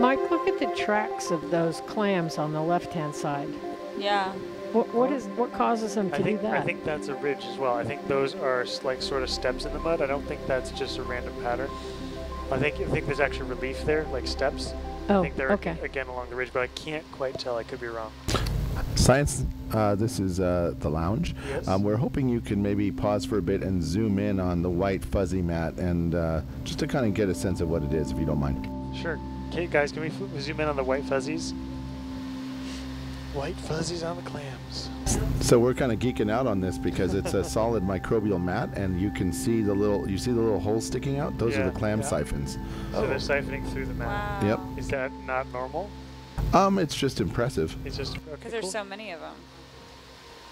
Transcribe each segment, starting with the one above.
Mike, look at the tracks of those clams on the left-hand side. Yeah. What causes them to do that? I think that's a ridge as well. I think those are like sort of steps in the mud. I don't think that's just a random pattern. I think there's actually relief there, like steps. Oh, I think they're again along the ridge, but I can't quite tell. I could be wrong. Science, this is the lounge. Yes. We're hoping you can maybe pause for a bit and zoom in on the white fuzzy mat, and just to kind of get a sense of what it is, if you don't mind. Sure. Okay, guys, can we zoom in on the white fuzzies? White fuzzies on the clams. So we're kind of geeking out on this because it's a solid microbial mat, and you can see the little holes sticking out. Those are the clam siphons. So they're siphoning through the mat. Wow. Yep. Is that not normal? It's just impressive. It's just because there's so many of them.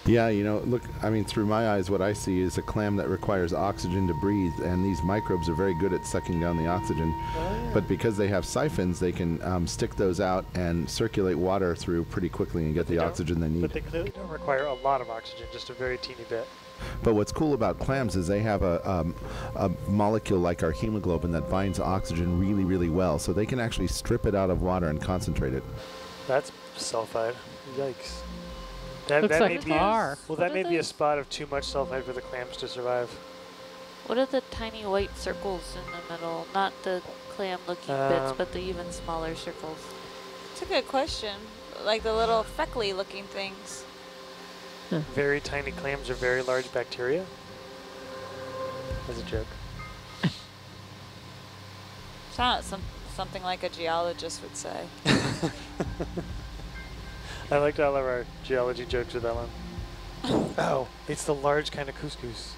Yeah, you know, look, I mean, through my eyes, what I see is a clam that requires oxygen to breathe, and these microbes are very good at sucking down the oxygen. Oh. But because they have siphons, they can stick those out and circulate water through pretty quickly and get the oxygen they need. But they clearly don't require a lot of oxygen, just a very teeny bit. But what's cool about clams is they have a molecule like our hemoglobin that binds oxygen really, really well, so they can actually strip it out of water and concentrate it. That's sulfide. Yikes. That like may be that may be a spot of too much sulfide for the clams to survive. What are the tiny white circles in the middle? Not the clam-looking bits, but the even smaller circles. That's a good question. Like the little freckly-looking things. Huh. Very tiny clams are very large bacteria? That's a joke. Sounds something like a geologist would say. I liked all of our geology jokes with Ellen. Oh, it's the large kind of couscous.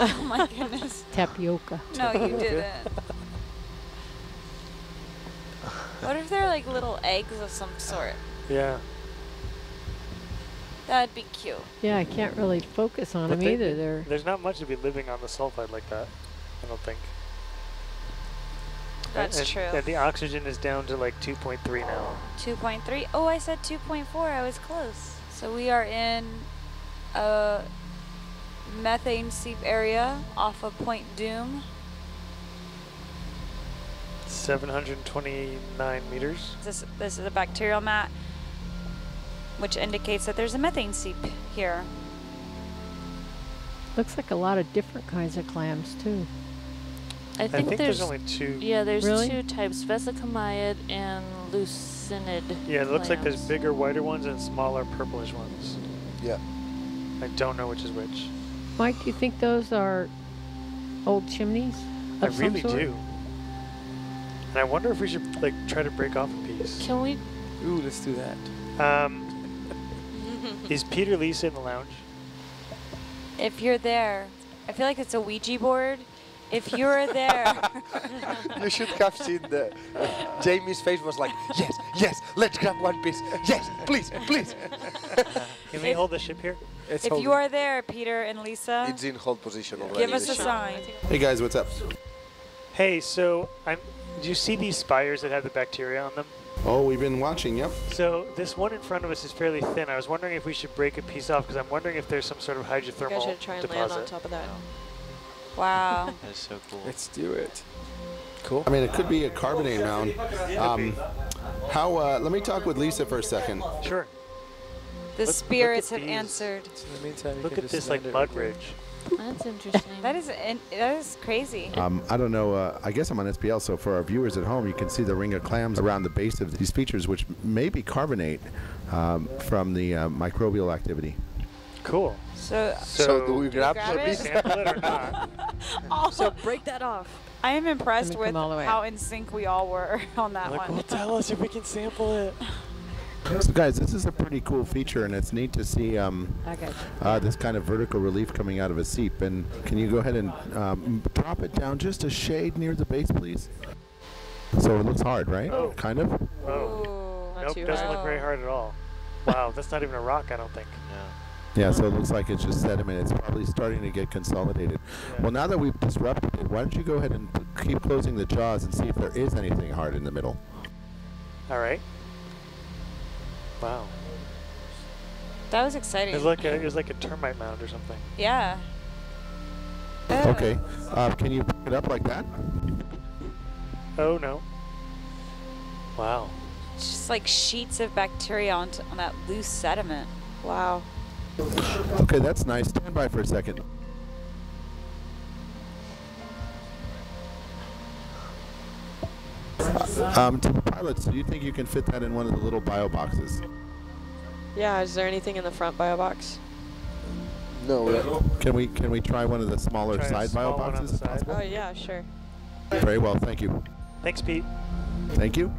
Oh my goodness. Tapioca. No, you didn't. What if they're like little eggs of some sort? Yeah. That'd be cute. Yeah, I can't really focus on them either. There's not much to be living on the sulfide like that, I don't think. That's true. And the oxygen is down to like 2.3 now. 2.3? Oh, I said 2.4. I was close. So we are in a methane seep area off of Point Doom. 729 meters. This is a bacterial mat, which indicates that there's a methane seep here. Looks like a lot of different kinds of clams, too. I think there's only two. Yeah, there's two types, vesicomyid and lucinid. Yeah, it looks like there's bigger, whiter ones and smaller, purplish ones. Yeah. I don't know which is which. Mike, do you think those are old chimneys? I really do. And I wonder if we should like try to break off a piece. Can we? Ooh, let's do that. Is Peter Lisa in the lounge? If you're there, I feel like it's a Ouija board. If you were there. You should have seen the Jamie's face was like, yes, yes, let's grab one piece. Yes, please, please. Can we hold the ship here? If you are there, Peter and Lisa. It's in hold position already. Give us a sign. Hey guys, what's up? Hey, so do you see these spires that have the bacteria on them? Oh, we've been watching, yep. So this one in front of us is fairly thin. I was wondering if we should break a piece off because I'm wondering if there's some sort of hydrothermal deposit. I should try and land on top of that. No. Wow. That's so cool. Let's do it. Cool. I mean, it could be a carbonate mound. Let me talk with Lisa for a second. Sure. The spirits have answered. So in the meantime, look at this like mud ridge. That's interesting. that is crazy. I don't know. I guess I'm on SPL, so for our viewers at home, you can see the ring of clams around the base of these features, which may be carbonate from the microbial activity. Cool. So do we grab a piece or not? So break that off. I am impressed with how in sync we all were on that one. Well, tell us if we can sample it. So guys, this is a pretty cool feature, and it's neat to see this kind of vertical relief coming out of a seep. And can you go ahead and drop it down just a shade near the base, please? So it looks hard, right? Oh. Kind of? Oh. Nope, doesn't look very hard at all. Wow, that's not even a rock, I don't think. No. Yeah, so it looks like it's just sediment. It's probably starting to get consolidated. Yeah. Well, now that we've disrupted it, why don't you go ahead and keep closing the jaws and see if there is anything hard in the middle. All right. Wow. That was exciting. It was like a termite mound or something. Yeah. Okay. Can you pick it up like that? Oh, no. Wow. It's just like sheets of bacteria on that loose sediment. Wow. Okay, that's nice. Stand by for a second. To the pilots, do you think you can fit that in one of the little bio boxes? Yeah, is there anything in the front bio box? No. Can we try one of the smaller side bio boxes? Oh yeah, sure. Very well, thank you. Thanks, Pete. Thank you.